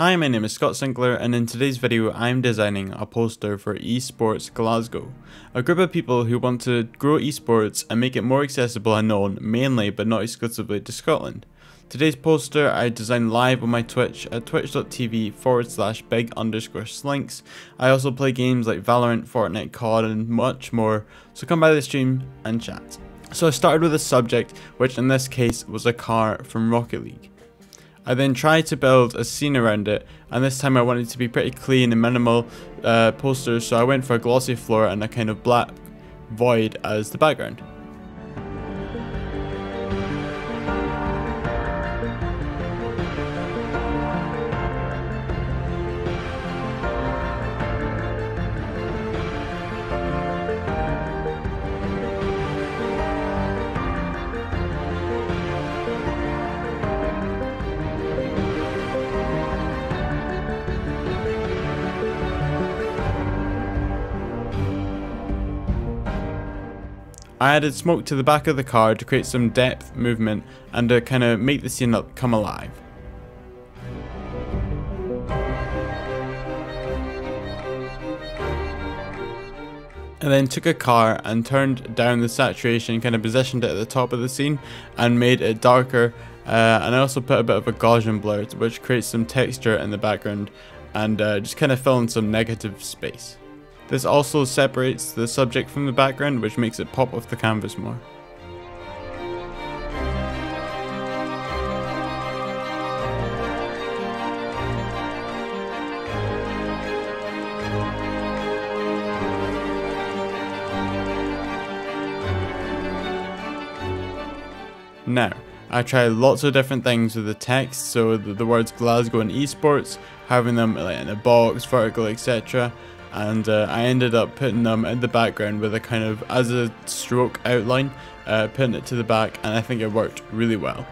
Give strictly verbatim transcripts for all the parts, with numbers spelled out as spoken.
Hi, my name is Scott Sinclair, and in today's video I'm designing a poster for eSports Glasgow, a group of people who want to grow eSports and make it more accessible and known, mainly but not exclusively to Scotland. Today's poster I designed live on my Twitch at twitch.tv forward slash big underscore slinks. I also play games like Valorant, Fortnite, C O D and much more, so come by the stream and chat. So I started with a subject, which in this case was a car from Rocket League. I then tried to build a scene around it, and this time I wanted to be pretty clean and minimal uh, posters, so I went for a glossy floor and a kind of black void as the background. I added smoke to the back of the car to create some depth, movement, and to kind of make the scene come alive. And then took a car and turned down the saturation, kind of positioned it at the top of the scene and made it darker. Uh, and I also put a bit of a Gaussian blur, which creates some texture in the background and uh, just kind of fill in some negative space. This also separates the subject from the background, which makes it pop off the canvas more. Now, I tried lots of different things with the text, so the, the words Glasgow and eSports, having them like in a box, vertical, et cetera. And uh, I ended up putting them in the background with a kind of, as a stroke outline, uh, putting it to the back, and I think it worked really well.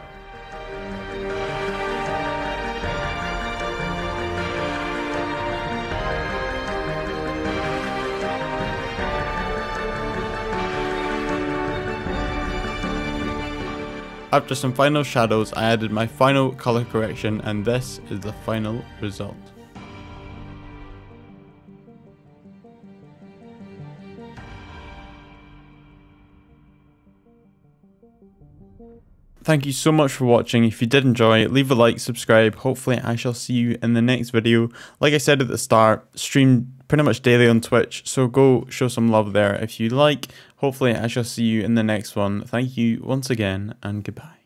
After some final shadows, I added my final colour correction, and this is the final result. Thank you so much for watching. If you did enjoy, leave a like, subscribe. Hopefully I shall see you in the next video. Like I said at the start, stream pretty much daily on Twitch, so go show some love there if you like. Hopefully I shall see you in the next one. Thank you once again, and goodbye.